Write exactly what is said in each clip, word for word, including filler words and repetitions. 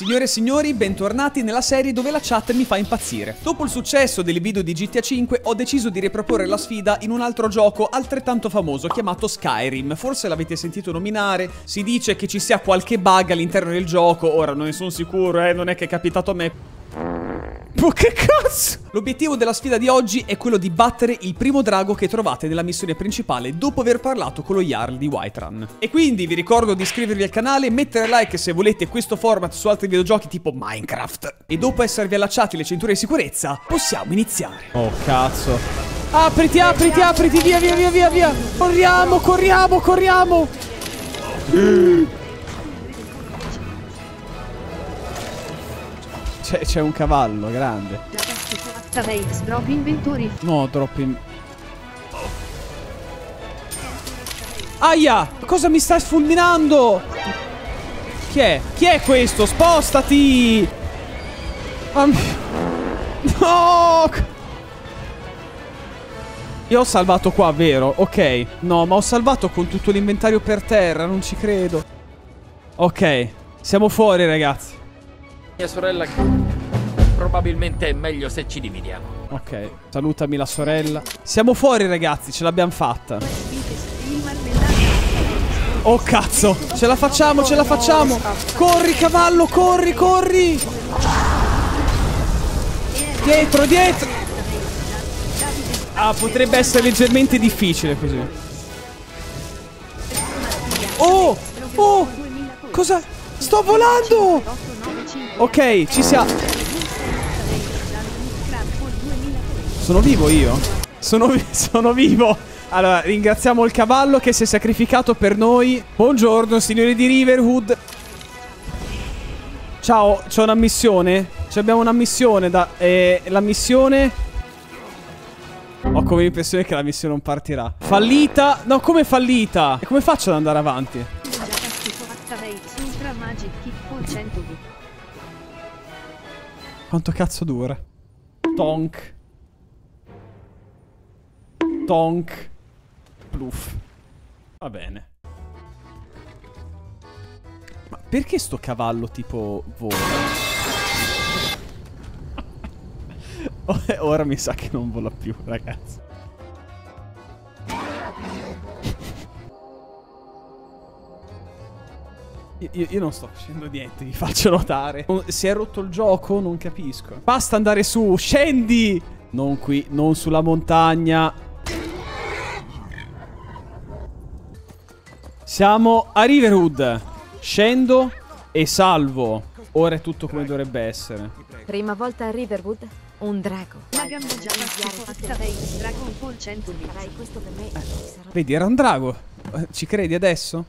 Signore e signori, bentornati nella serie dove la chat mi fa impazzire. Dopo il successo delle video di G T A cinque ho deciso di riproporre la sfida in un altro gioco altrettanto famoso chiamato Skyrim. Forse l'avete sentito nominare, si dice che ci sia qualche bug all'interno del gioco, ora non ne sono sicuro, eh, non è che è capitato a me. Ma che cazzo? L'obiettivo della sfida di oggi è quello di battere il primo drago che trovate nella missione principale dopo aver parlato con lo Jarl di Whiterun. E quindi vi ricordo di iscrivervi al canale, mettere like se volete questo format su altri videogiochi tipo Minecraft. E dopo esservi allacciati le cinture di sicurezza, possiamo iniziare. Oh cazzo. Apriti, apriti, apriti, via, via, via, via, via. Corriamo, corriamo, corriamo. C'è un cavallo grande. No, troppi. Aia! Cosa mi stai sfulminando? Chi è? Chi è questo? Spostati! Um... No! Io ho salvato qua, vero? Ok. No, ma ho salvato con tutto l'inventario per terra. Non ci credo. Ok. Siamo fuori, ragazzi. Mia sorella, probabilmente è meglio se ci dividiamo. Ok, salutami la sorella. Siamo fuori, ragazzi, ce l'abbiamo fatta. Oh cazzo, ce la facciamo, ce la facciamo. Corri cavallo, corri, corri. Dietro, dietro. Ah, potrebbe essere leggermente difficile così. Oh, oh, cosa? Sto volando. Ok, ci siamo. Sono vivo io. Sono, vi sono vivo. Allora, ringraziamo il cavallo che si è sacrificato per noi. Buongiorno, signori di Riverwood. Ciao, c'è una missione? Abbiamo una missione da... Eh, la missione... Ho come l'impressione che la missione non partirà. Fallita? No, come fallita? E come faccio ad andare avanti? Quanto cazzo dura? Tonk. Tonk. Pluff. Va bene. Ma perché sto cavallo tipo vola? Ora mi sa che non vola più, ragazzi. Io, io non sto facendo niente, vi faccio notare. Si è rotto il gioco? Non capisco. Basta andare su, scendi! Non qui, non sulla montagna. Siamo a Riverwood. Scendo e salvo. Ora è tutto come dovrebbe essere. Prima volta a Riverwood, un drago. La Gambogia eh. Vedi, era un drago. Ci credi adesso?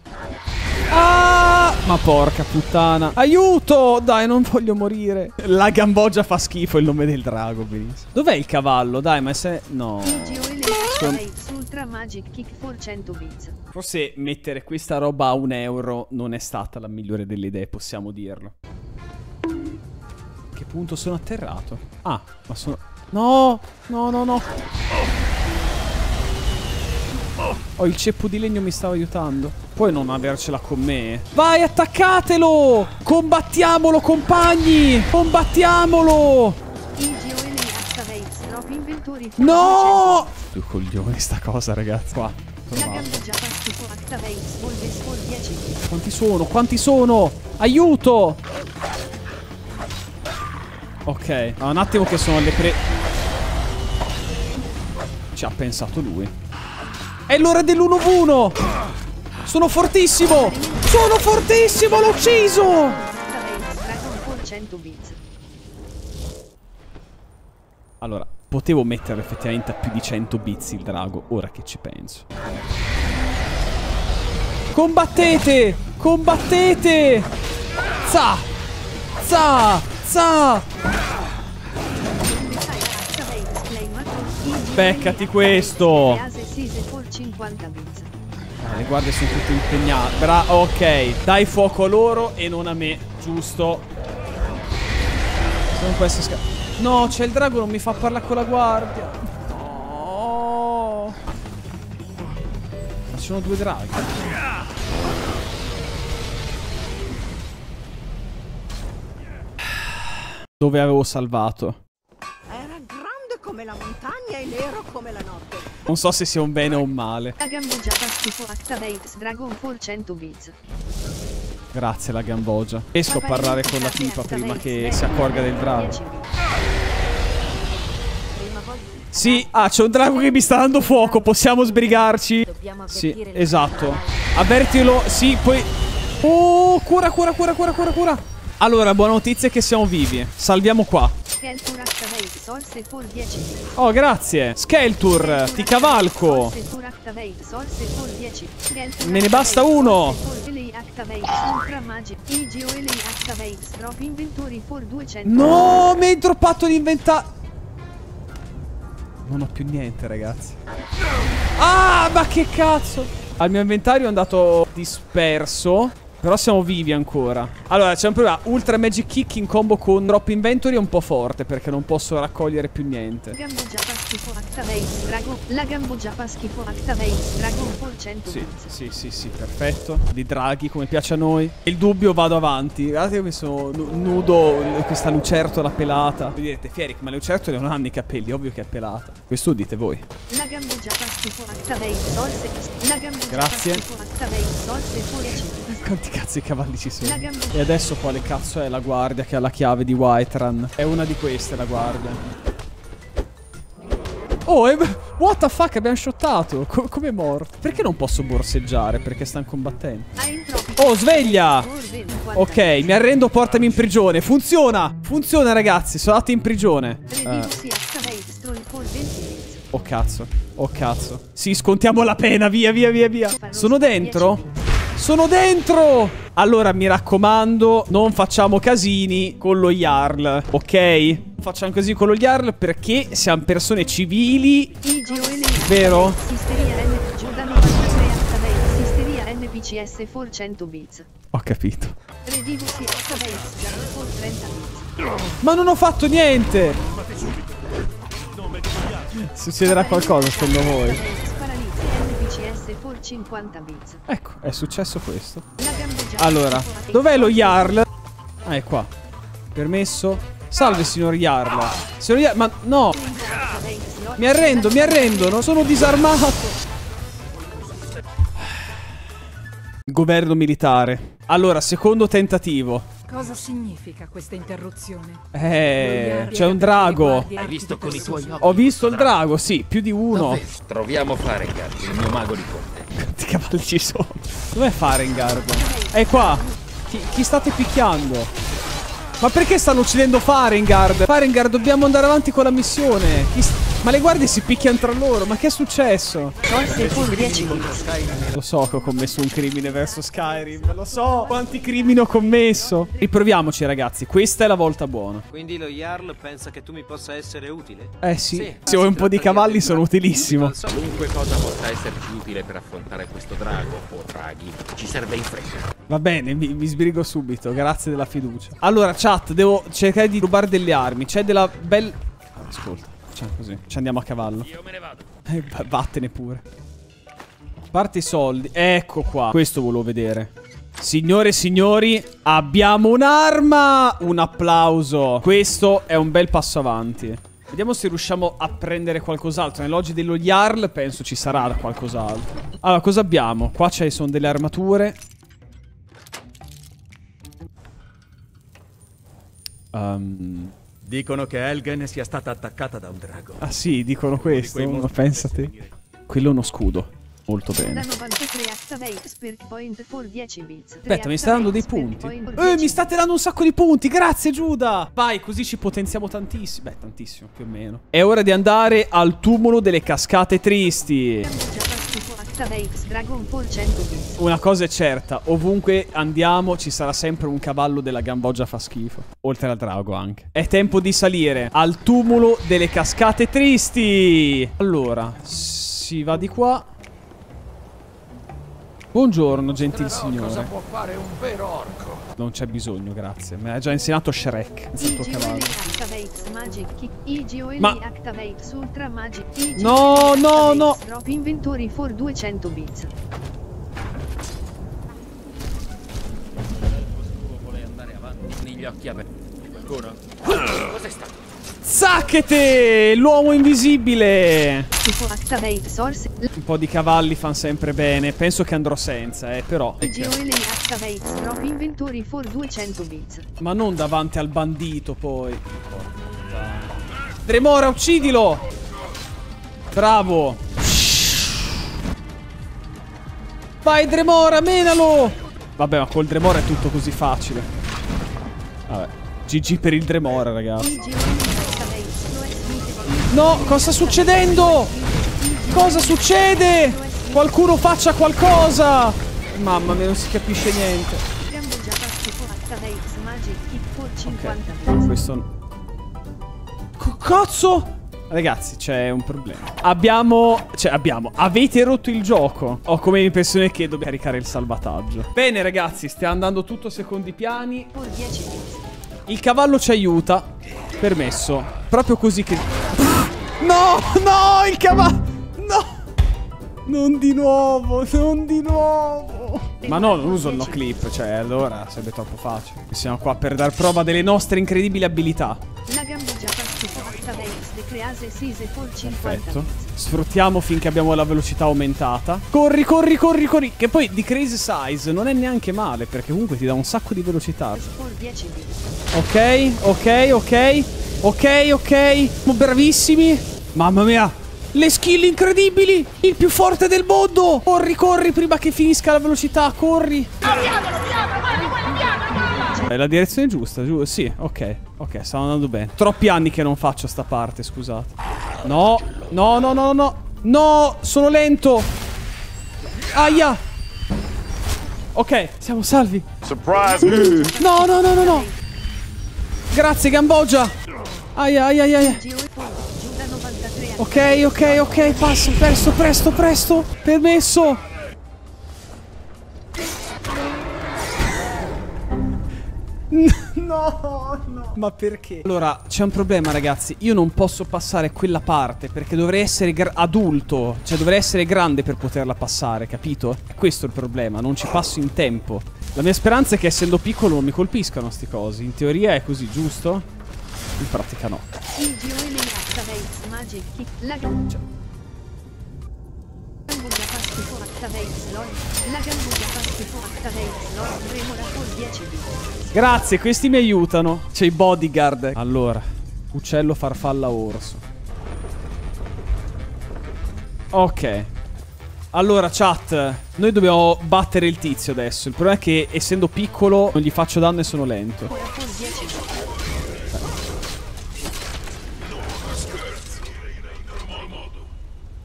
Ah, ma porca puttana. Aiuto! Dai, non voglio morire. La Gambogia fa schifo il nome del drago, benissimo. Dov'è il cavallo? Dai, ma se... No. Con... Forse mettere questa roba a un euro non è stata la migliore delle idee, possiamo dirlo. A che punto sono atterrato? Ah, ma sono... No! No, no, no. Oh, il ceppo di legno mi stava aiutando. Puoi non avercela con me. Vai, attaccatelo! Combattiamolo, compagni! Combattiamolo! No! Tu coglione sta cosa, ragazzi. Qua. Quanti sono? Quanti sono? Aiuto! Ok, un attimo che sono alle pre... Ci ha pensato lui. È l'ora dell'uno vu uno. Sono fortissimo. Sono fortissimo. L'ho ucciso. Allora, potevo mettere effettivamente a più di cento bits il drago. Ora che ci penso. Combattete. Combattete. Za. Za. Za. Beccati questo. Ah, le guardie sono tutte impegnate. Bra ok. Dai fuoco a loro e non a me. Giusto. Sono queste scale. No, c'è il drago, non mi fa parlare con la guardia. No. Ma ci sono due draghi. dove avevo salvato. Era grande come la montagna e nero come la notte. Non so se sia un bene o un male. La Gambogia fa schifo update Dragon Ball cento bits. Grazie la Gambogia. Riesco a parlare con la tipa prima che si accorga del drago. Sì, ah, c'è un drago che mi sta dando fuoco, possiamo sbrigarci? Sì, esatto. Avvertilo, sì, poi... Oh, cura, cura, cura, cura, cura, cura. Allora, buona notizia è che siamo vivi. Salviamo qua. Oh, grazie. Skeltur, ti cavalco. Me ne basta uno. No, mi hai droppato l'inventario. Non ho più niente, ragazzi. Ah, ma che cazzo! Al mio inventario è andato disperso. Però siamo vivi ancora. Allora, c'è un problema. Ultra Magic Kick in combo con Drop Inventory è un po' forte, perché non posso raccogliere più niente. La Gambogia fa schifo Activate Dragon Ball cento. Sì, sì, sì, sì, perfetto. Di draghi, come piace a noi. Il dubbio, vado avanti. Guardate che mi sono nudo questa lucertola pelata. Mi direte, Fieric, ma le lucertole non hanno i capelli, ovvio che è pelata. Questo dite voi. La Gambogia fa schifo Activate. Grazie. Quanti cazzo i cavalli ci sono? E adesso quale cazzo è la guardia che ha la chiave di Whiterun? È una di queste la guardia. Oh, e... what the fuck, abbiamo shottato. Co Come è morto? Perché non posso borseggiare? Perché stanno combattendo. Oh, sveglia! Ok, mi arrendo, portami in prigione. Funziona! Funziona, ragazzi, sono andati in prigione. Eh. Oh cazzo, oh cazzo. Sì, scontiamo la pena, via, via, via, via. Sono dentro? Sono dentro! Allora, mi raccomando, non facciamo casini con lo Jarl, ok? Non facciamo così con lo Jarl perché siamo persone civili, vero? Ho capito. Ma non ho fatto niente! Succederà qualcosa secondo voi? Ecco, è successo questo. Allora, dov'è lo Jarl? Ah, è qua. Permesso. Salve, signor Jarl. Signor Jarl, ma no. Mi arrendo, mi arrendo. Non sono disarmato. Governo militare. Allora, secondo tentativo. Cosa significa questa interruzione? Eh, c'è un drago. Hai visto con i tuoi occhi? Ho visto il drago, sì, più di uno. Dove? Troviamo Farengar, il mio mago di corte. Quanti cavalli ci sono? Dov'è Farengar? È qua. Chi, chi state picchiando? Ma perché stanno uccidendo Farengar? Farengar, dobbiamo andare avanti con la missione. Ma le guardie si picchiano tra loro, ma che è successo? Lo so che ho commesso un crimine verso Skyrim, lo so quanti crimini ho commesso. Riproviamoci, ragazzi, questa è la volta buona. Quindi lo Jarl pensa che tu mi possa essere utile? Eh sì, sì. Se ho un po' di cavalli sono utilissimo. Qualunque cosa possa esserci utile per affrontare questo drago o draghi, ci serve in fretta. Va bene, mi, mi sbrigo subito, grazie della fiducia. Allora, chat, devo cercare di rubare delle armi, c'è della bella... Ascolta. Così, ci andiamo a cavallo. Io me ne vado. Eh, vattene pure. Parte i soldi. Ecco qua. Questo volevo vedere. Signore e signori, abbiamo un'arma. Un applauso. Questo è un bel passo avanti. Vediamo se riusciamo a prendere qualcos'altro. Nel loggia dello Jarl penso ci sarà qualcos'altro. Allora, cosa abbiamo? Qua ci sono delle armature. Um... Dicono che Elgen sia stata attaccata da un drago. Ah sì, dicono questo, ma pensate. Quello è uno scudo. Molto bene. Aspetta, mi sta dando dei punti. Eh, mi state dando un sacco di punti, grazie Giuda. Vai, così ci potenziamo tantissimo. Beh, tantissimo, più o meno. È ora di andare al tumulo delle cascate tristi. Una cosa è certa, ovunque andiamo ci sarà sempre un cavallo della Gambogia fa schifo. Oltre al drago anche. È tempo di salire al tumulo delle cascate tristi. Allora, si va di qua. Buongiorno, gentil signore. Cosa può fare un vero orco? Non c'è bisogno, grazie. Me l'ha già insegnato Shrek. Ma... no, no, no. ancora. Cos'è stato? Zacchete! L'uomo invisibile! Un po' di cavalli fan sempre bene. Penso che andrò senza, eh, però. Ma non davanti al bandito, poi. Dremora, uccidilo! Bravo! Vai, Dremora, menalo! Vabbè, ma col Dremora è tutto così facile. Vabbè. gi gi per il Dremora, ragazzi. No, cosa sta succedendo? Cosa succede? Qualcuno faccia qualcosa! Mamma mia, non si capisce niente. Okay. Questo... Cazzo! Ragazzi, c'è un problema. Abbiamo... Cioè, abbiamo... Avete rotto il gioco. Ho come impressione che dobbiamo caricare il salvataggio. Bene, ragazzi, sta andando tutto a secondi piani. Il cavallo ci aiuta. Permesso. Proprio così che... No, no, il cavallo... No! Non di nuovo, non di nuovo! Ma no, non uso il no clip, cioè allora sarebbe troppo facile. Siamo qua per dar prova delle nostre incredibili abilità. Perfetto. Sfruttiamo finché abbiamo la velocità aumentata. Corri, corri, corri, corri. Che poi di crazy size non è neanche male, perché comunque ti dà un sacco di velocità. Ok, ok, ok. Ok, ok. Bravissimi. Mamma mia. Le skill incredibili. Il più forte del mondo. Corri, corri prima che finisca la velocità. Corri. Corriamolo, corriamolo, vai, vai, vai, vai. La direzione giusta, giusto? Sì, ok. Ok, stanno andando bene. Troppi anni che non faccio sta parte, scusate. No, no, no, no, no. No, sono lento. Aia. Ok, siamo salvi. Surprise. No, no, no, no, no. Grazie, Gambogia. Aia, aia, aia. Ok, ok, ok, passo, presto, presto, presto. Permesso. No, no. Ma perché? Allora, c'è un problema, ragazzi. Io non posso passare quella parte perché dovrei essere adulto. Cioè, dovrei essere grande per poterla passare, capito? È questo il problema, non ci passo in tempo. La mia speranza è che essendo piccolo non mi colpiscano sti cosi. In teoria è così, giusto? In pratica no. Grazie, questi mi aiutano. C'è i bodyguard. Allora, uccello, farfalla, orso. Ok. Allora, chat, noi dobbiamo battere il tizio adesso. Il problema è che essendo piccolo non gli faccio danno e sono lento.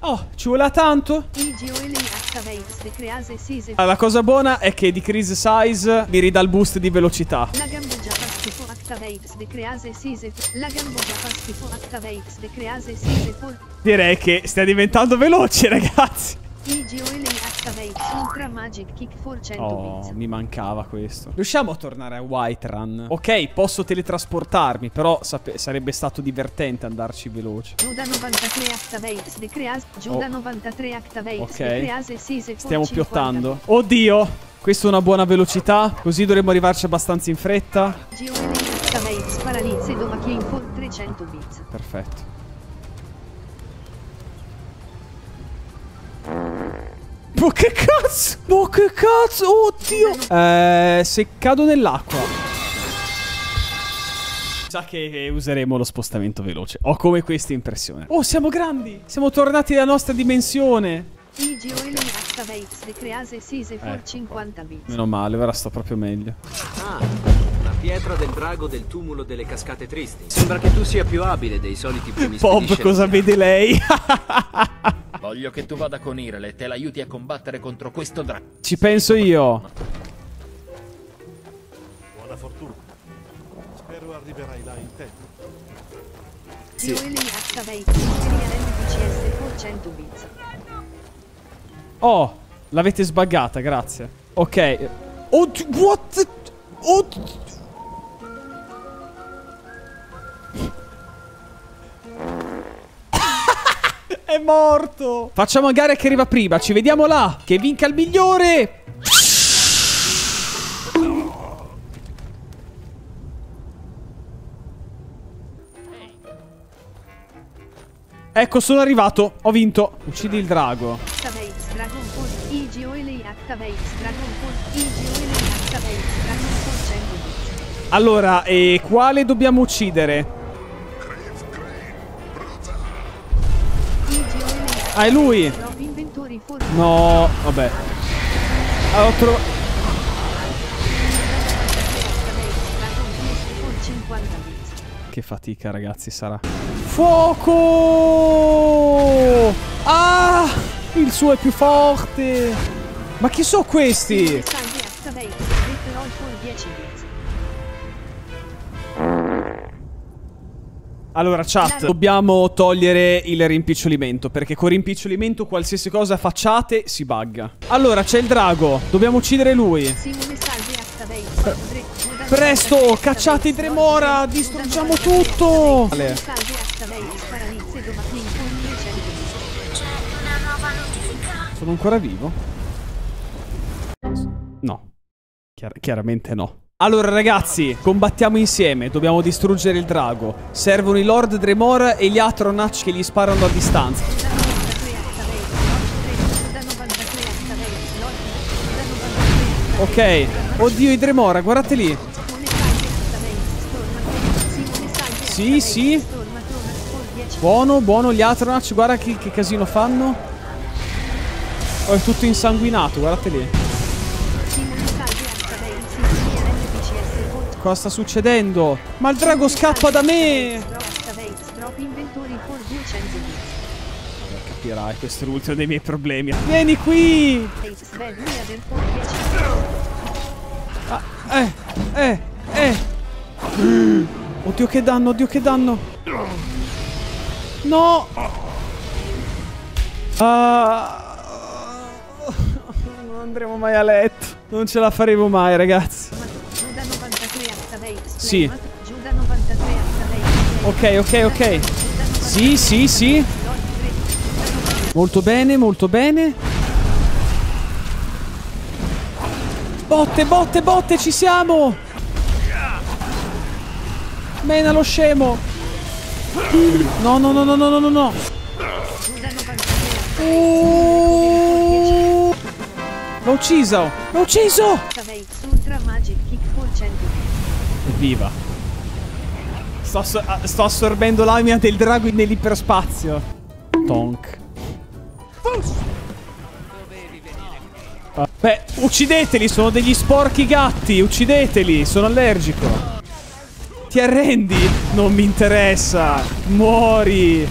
Oh, ci vuole tanto? Ah, la cosa buona è che di Decrease Size mi ridà il boost di velocità. Direi che stia diventando veloce, ragazzi. Oh, mi mancava questo. Riusciamo a tornare a Whiterun? Ok, posso teletrasportarmi, però sarebbe stato divertente andarci veloce. Oh. Ok, stiamo piottando. Oddio, questa è una buona velocità. Così dovremmo arrivarci abbastanza in fretta. Perfetto. Ma che cazzo? Ma che cazzo? Oddio. Eh, se cado nell'acqua. Sa che useremo lo spostamento veloce. Ho come questa impressione. Oh, siamo grandi. Siamo tornati alla nostra dimensione. Eh, meno male, ora sto proprio meglio. Ah. Pietra del drago del tumulo delle cascate tristi. Sembra che tu sia più abile dei soliti primi. Pop, cosa vede lei? Voglio che tu vada con Irel e te l'aiuti a combattere contro questo drago. Ci penso io. Buona fortuna. Spero arriverai là in tempo. Sì. Oh, l'avete sbaggata, grazie. Ok. Oh, what? Oh. È morto. Facciamo a gara che arriva prima. Ci vediamo là. Che vinca il migliore. Ecco, sono arrivato. Ho vinto. Uccidi il drago. Allora, e quale dobbiamo uccidere? Ah, è lui. No, vabbè. Ho trovato... Che fatica, ragazzi, sarà. Fuoco! Ah! Il suo è più forte! Ma chi sono questi? Allora, chat, dobbiamo togliere il rimpicciolimento, perché con rimpicciolimento qualsiasi cosa facciate si bugga. Allora, c'è il drago. Dobbiamo uccidere lui. Presto, cacciate i Dremora, distruggiamo tutto. Vale. Sono ancora vivo? No, Chiar- chiaramente no. Allora ragazzi, combattiamo insieme, dobbiamo distruggere il drago. Servono i Lord Dremora e gli Atronach che gli sparano a distanza. Ok, oddio i Dremora, guardate lì. Sì, sì. Buono, buono, gli Atronach, guarda che, che casino fanno. Oh, è tutto insanguinato, guardate lì. Cosa sta succedendo? Ma il drago scappa da me! Capirai, questo è l'ultimo dei miei problemi. Vieni qui! Ah, eh, eh, eh! Oddio che danno, oddio che danno! No! Ah... Non andremo mai a letto. Non ce la faremo mai, ragazzi. Sì. Ok, ok, ok. Sì, sì, sì. Molto bene, molto bene. Botte, botte, botte, ci siamo. Mena lo scemo. No, no, no, no, no, no, no. Oh. L'ho ucciso, l'ho ucciso. Viva. Sto, sto assorbendo l'anima del drago nell'iperspazio. Tonk. Ah, beh, uccideteli, sono degli sporchi gatti. Uccideteli, sono allergico. Ti arrendi? Non mi interessa. Muori.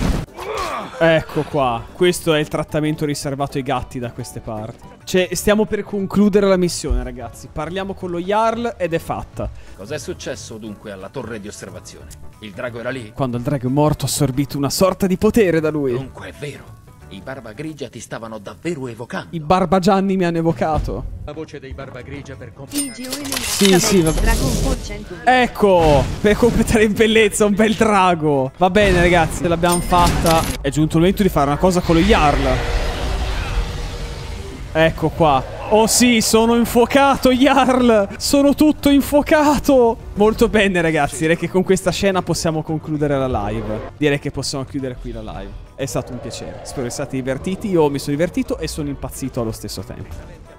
Ecco qua. Questo è il trattamento riservato ai gatti da queste parti. Cioè, stiamo per concludere la missione, ragazzi. Parliamo con lo Jarl ed è fatta. Cos'è successo dunque alla torre di osservazione? Il drago era lì? Quando il drago è morto ha assorbito una sorta di potere da lui. Dunque è vero. I Barba Grigia ti stavano davvero evocando. I Barba Gianni mi hanno evocato. La voce dei Barba Grigia per completare. Sì, sì, va bene. Ecco, per completare in bellezza un bel drago. Va bene, ragazzi, ce l'abbiamo fatta. È giunto il momento di fare una cosa con lo Jarl. Ecco qua. Oh sì, sono infuocato, Jarl! Sono tutto infuocato! Molto bene, ragazzi. Direi che con questa scena possiamo concludere la live. Direi che possiamo chiudere qui la live. È stato un piacere. Spero che siate divertiti. Io mi sono divertito e sono impazzito allo stesso tempo.